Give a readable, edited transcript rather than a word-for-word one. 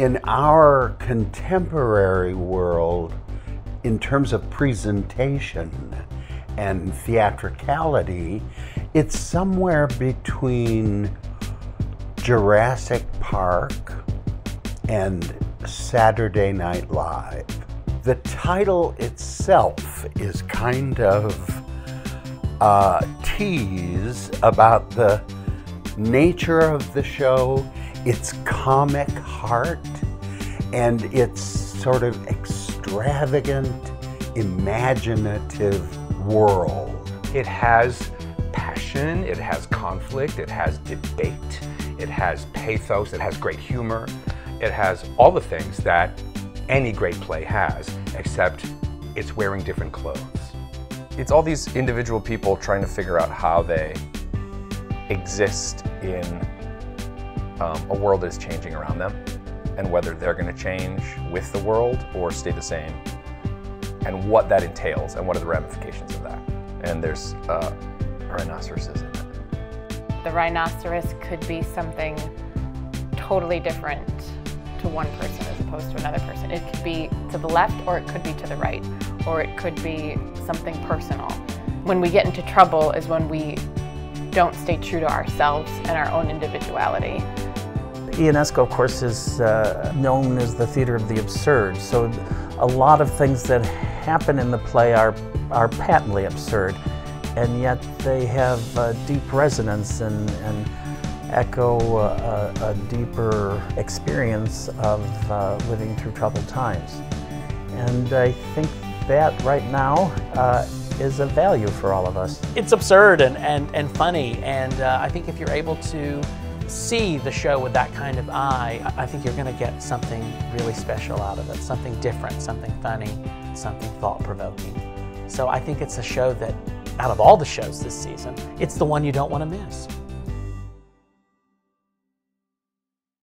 in our contemporary world, in terms of presentation and theatricality, it's somewhere between Jurassic Park and Saturday Night Live. The title itself is kind of a tease about the nature of the show, its comic heart, and its sort of extravagant, imaginative world. It has passion, it has conflict, it has debate, it has pathos, it has great humor, it has all the things that any great play has, except it's wearing different clothes. It's all these individual people trying to figure out how they exist in a world that is changing around them, and whether they're going to change with the world or stay the same, and what that entails, and what are the ramifications of that. And there's rhinoceroses in it. The rhinoceros could be something totally different to one person as opposed to another person. It could be to the left, or it could be to the right, or it could be something personal. When we get into trouble is when we don't stay true to ourselves and our own individuality. Ionesco, of course, is known as the theater of the absurd, so a lot of things that happen in the play are patently absurd, and yet they have deep resonance and echo a deeper experience of living through troubled times. And I think that right now is of value for all of us. It's absurd and funny, and I think if you're able to see the show with that kind of eye, I think you're going to get something really special out of it, something different, something funny, something thought-provoking. So I think it's a show that, out of all the shows this season, it's the one you don't want to miss.